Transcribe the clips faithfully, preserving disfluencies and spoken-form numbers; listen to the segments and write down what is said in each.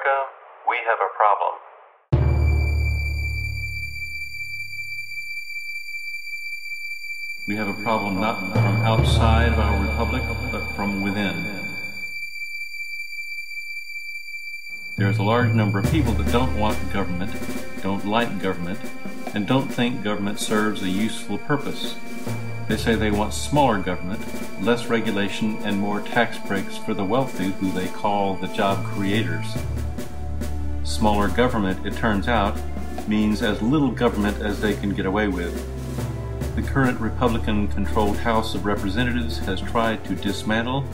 America, we have a problem. We have a problem not from outside of our republic, but from within. There's a large number of people that don't want government, don't like government, and don't think government serves a useful purpose. They say they want smaller government, less regulation, and more tax breaks for the wealthy, who they call the job creators. Smaller government, it turns out, means as little government as they can get away with. The current Republican-controlled House of Representatives has tried to dismantle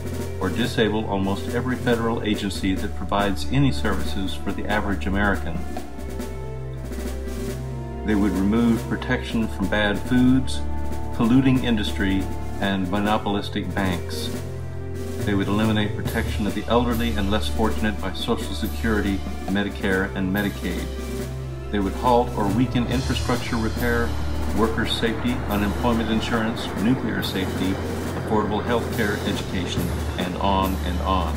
or disable almost every federal agency that provides any services for the average American. They would remove protection from bad foods, polluting industry, and monopolistic banks. They would eliminate protection of the elderly and less fortunate by Social Security, Medicare, and Medicaid. They would halt or weaken infrastructure repair, worker safety, unemployment insurance, nuclear safety, affordable health care, education, and on and on.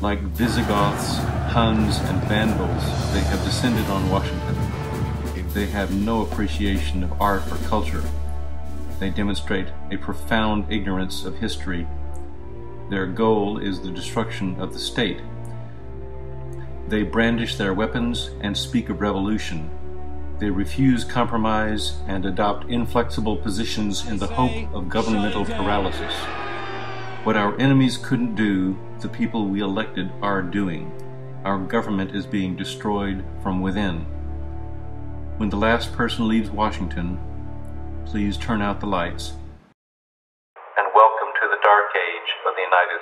Like Visigoths, Huns, and Vandals, they have descended on Washington. They have no appreciation of art or culture. They demonstrate a profound ignorance of history. Their goal is the destruction of the state. They brandish their weapons and speak of revolution. They refuse compromise and adopt inflexible positions in the hope of governmental paralysis. What our enemies couldn't do, the people we elected are doing. Our government is being destroyed from within. When the last person leaves Washington, please turn out the lights. And welcome to the Dark Age of the United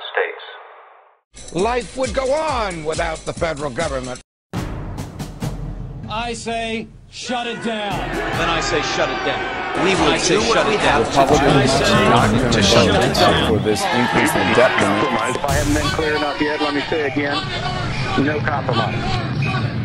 States. Life would go on without the federal government. I say, shut it down. Then I say, shut it down. We will do what we have to do. I say, not to shut it down. For this increase in debt. If I haven't been clear enough yet, let me say again, no compromise.